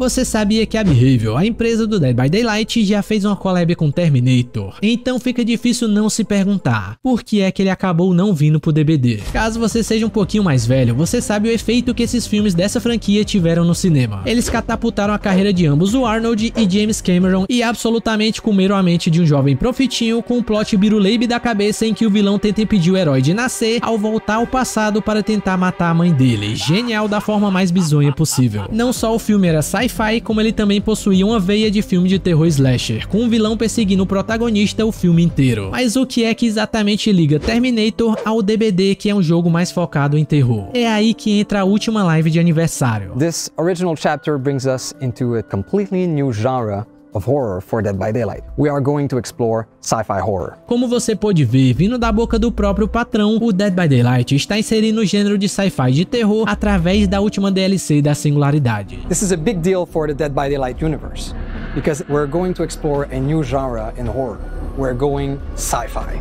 Você sabia que a Behavior, a empresa do Dead by Daylight, já fez uma collab com Terminator? Então fica difícil não se perguntar por que é que ele acabou não vindo pro DBD. Caso você seja um pouquinho mais velho, você sabe o efeito que esses filmes dessa franquia tiveram no cinema. Eles catapultaram a carreira de ambos, o Arnold e James Cameron, e absolutamente comeram a mente de um jovem profitinho com um plot biruleibe da cabeça em que o vilão tenta impedir o herói de nascer ao voltar ao passado para tentar matar a mãe dele. Genial da forma mais bizonha possível. Não só o filme era sci-fi, como ele também possuía uma veia de filme de terror slasher, com um vilão perseguindo o protagonista o filme inteiro. Mas o que é que exatamente liga Terminator ao DBD, que é um jogo mais focado em terror? É aí que entra a última live de aniversário. This original chapter brings us into a completely new genre of horror for Dead by Daylight. We are going to explore sci-fi horror. Como você pode ver, vindo da boca do próprio patrão, o Dead by Daylight está inserindo o gênero de sci-fi de terror através da última DLC da Singularidade. This is a big deal for the Dead by Daylight universe, because we're going to explore a new genre in horror. We're going sci-fi.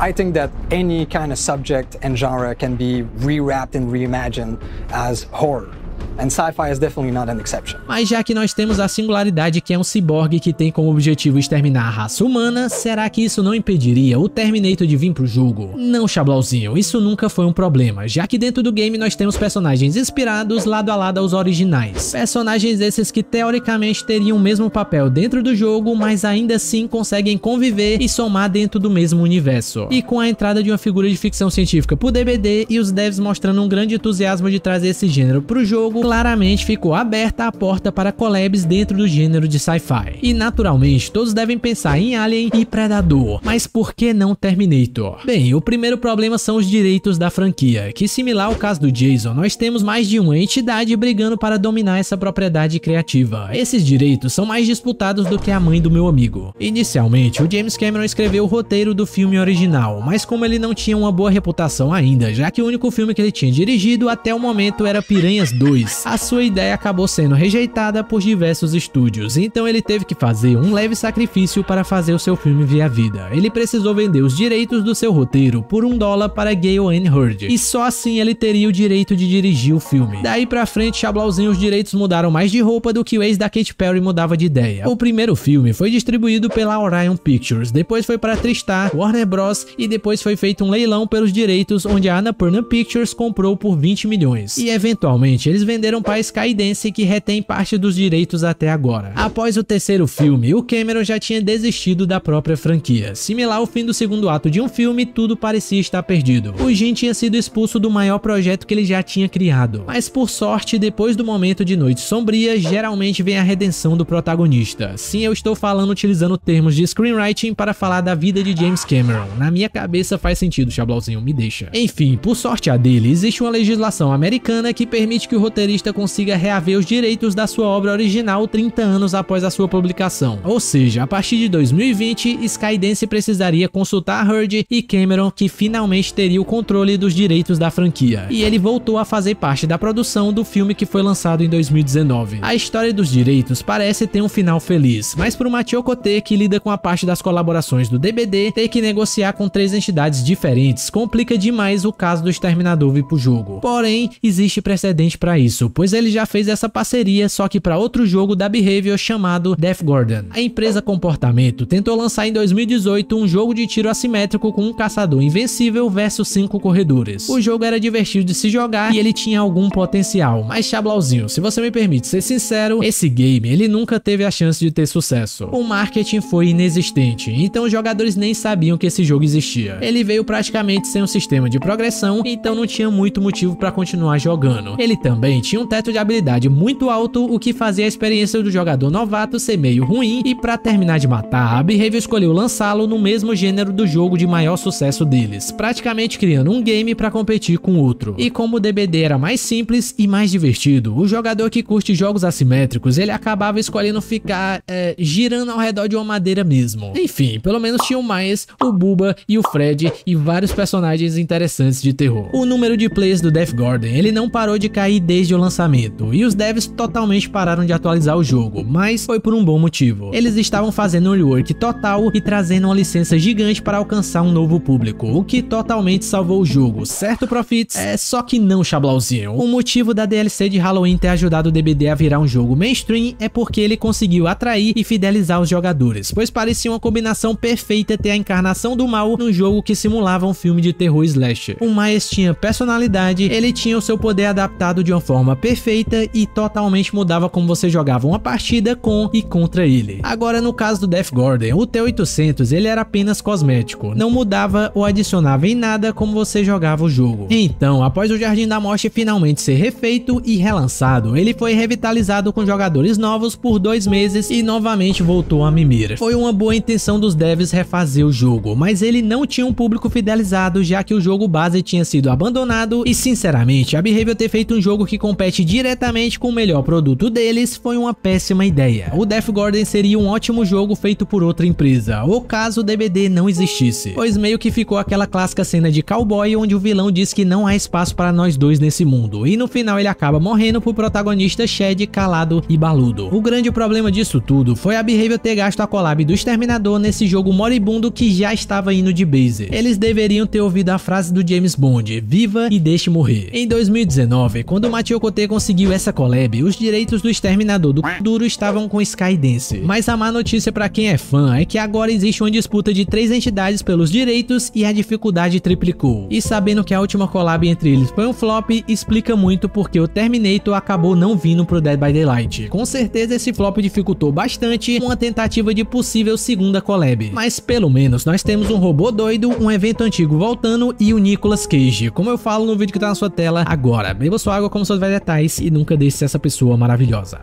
I think that any kind of subject and genre can be rewrapped and reimagined as horror. And sci-fi is definitely not an exception. Mas já que nós temos a Singularidade, que é um ciborgue que tem como objetivo exterminar a raça humana, será que isso não impediria o Terminator de vir pro jogo? Não, Chablauzinho, isso nunca foi um problema, já que dentro do game nós temos personagens inspirados lado a lado aos originais. Personagens esses que teoricamente teriam o mesmo papel dentro do jogo, mas ainda assim conseguem conviver e somar dentro do mesmo universo. E com a entrada de uma figura de ficção científica pro DBD e os devs mostrando um grande entusiasmo de trazer esse gênero pro jogo, claramente ficou aberta a porta para collabs dentro do gênero de sci-fi. E naturalmente, todos devem pensar em Alien e Predador, mas por que não Terminator? Bem, o primeiro problema são os direitos da franquia, que similar ao caso do Jason, nós temos mais de uma entidade brigando para dominar essa propriedade criativa. Esses direitos são mais disputados do que a mãe do meu amigo. Inicialmente, o James Cameron escreveu o roteiro do filme original, mas como ele não tinha uma boa reputação ainda, já que o único filme que ele tinha dirigido até o momento era Piranhas 2, a sua ideia acabou sendo rejeitada por diversos estúdios, então ele teve que fazer um leve sacrifício para fazer o seu filme vir à vida. Ele precisou vender os direitos do seu roteiro por $1 para Gale Anne Hurd, e só assim ele teria o direito de dirigir o filme. Daí pra frente, Chablauzinho, os direitos mudaram mais de roupa do que o ex da Katy Perry mudava de ideia. O primeiro filme foi distribuído pela Orion Pictures, depois foi para Tristar, Warner Bros, e depois foi feito um leilão pelos direitos, onde a Annapurna Pictures comprou por 20 milhões. E eventualmente, eles venderam para Skydance, que retém parte dos direitos até agora. Após o terceiro filme, o Cameron já tinha desistido da própria franquia. Similar ao fim do segundo ato de um filme, tudo parecia estar perdido. O Jim tinha sido expulso do maior projeto que ele já tinha criado. Mas por sorte, depois do momento de noite sombria, geralmente vem a redenção do protagonista. Sim, eu estou falando utilizando termos de screenwriting para falar da vida de James Cameron. Na minha cabeça faz sentido, Chablauzinho, me deixa. Enfim, por sorte a dele, existe uma legislação americana que permite que o roteirista consiga reaver os direitos da sua obra original 30 anos após a sua publicação. Ou seja, a partir de 2020, Skydance precisaria consultar Hurd e Cameron, que finalmente teria o controle dos direitos da franquia. E ele voltou a fazer parte da produção do filme que foi lançado em 2019. A história dos direitos parece ter um final feliz, mas para o Machiocote, que lida com a parte das colaborações do DBD, ter que negociar com 3 entidades diferentes complica demais o caso do Exterminador vir pro jogo. Porém, existe precedente para isso, pois ele já fez essa parceria, só que para outro jogo da Behavior chamado Death Garden. A empresa Comportamento tentou lançar em 2018 um jogo de tiro assimétrico com um caçador invencível versus 5 corredores. O jogo era divertido de se jogar e ele tinha algum potencial, mas Chablauzinho, se você me permite ser sincero, esse game ele nunca teve a chance de ter sucesso. O marketing foi inexistente, então os jogadores nem sabiam que esse jogo existia. Ele veio praticamente sem um sistema de progressão, então não tinha muito motivo para continuar jogando. Ele também tinha um teto de habilidade muito alto, o que fazia a experiência do jogador novato ser meio ruim, e pra terminar de matar, a Behavior escolheu lançá-lo no mesmo gênero do jogo de maior sucesso deles, praticamente criando um game pra competir com outro. E como o DBD era mais simples e mais divertido, o jogador que curte jogos assimétricos, ele acabava escolhendo ficar girando ao redor de uma madeira mesmo. Enfim, pelo menos tinham mais o Bubba e o Freddy e vários personagens interessantes de terror. O número de players do Death Garden, ele não parou de cair desde o lançamento, e os devs totalmente pararam de atualizar o jogo, mas foi por um bom motivo. Eles estavam fazendo um rework total e trazendo uma licença gigante para alcançar um novo público, o que totalmente salvou o jogo, certo, Profits? É, só que não, chablauzinho. O motivo da DLC de Halloween ter ajudado o DBD a virar um jogo mainstream é porque ele conseguiu atrair e fidelizar os jogadores, pois parecia uma combinação perfeita ter a encarnação do mal num jogo que simulava um filme de terror slasher. O Myers tinha personalidade, ele tinha o seu poder adaptado de uma forma perfeita e totalmente mudava como você jogava uma partida com e contra ele. Agora, no caso do Death Garden, o T-800 ele era apenas cosmético, não mudava ou adicionava em nada como você jogava o jogo. Então, após o Jardim da Morte finalmente ser refeito e relançado, ele foi revitalizado com jogadores novos por 2 meses e novamente voltou a mimir. Foi uma boa intenção dos devs refazer o jogo, mas ele não tinha um público fidelizado, já que o jogo base tinha sido abandonado e, sinceramente, a Behavior ter feito um jogo que compete diretamente com o melhor produto deles foi uma péssima ideia. O Death Garden seria um ótimo jogo feito por outra empresa, ou caso o DBD não existisse, pois meio que ficou aquela clássica cena de cowboy onde o vilão diz que não há espaço para nós dois nesse mundo, e no final ele acaba morrendo pro protagonista Shed calado e baludo. O grande problema disso tudo foi a Behavior ter gasto a collab do Exterminador nesse jogo moribundo que já estava indo de base. Eles deveriam ter ouvido a frase do James Bond, viva e deixe morrer. Em 2019, quando o Mathieu Coté conseguiu essa collab, os direitos do Exterminador do duro estavam com Skydance, mas a má notícia para quem é fã é que agora existe uma disputa de 3 entidades pelos direitos e a dificuldade triplicou. E sabendo que a última collab entre eles foi um flop, explica muito porque o Terminator acabou não vindo pro Dead by Daylight. Com certeza esse flop dificultou bastante uma tentativa de possível segunda collab, mas pelo menos nós temos um robô doido, um evento antigo voltando e o Nicolas Cage, como eu falo no vídeo que tá na sua tela agora. Beba sua água como seus vegetais e nunca deixe essa pessoa maravilhosa.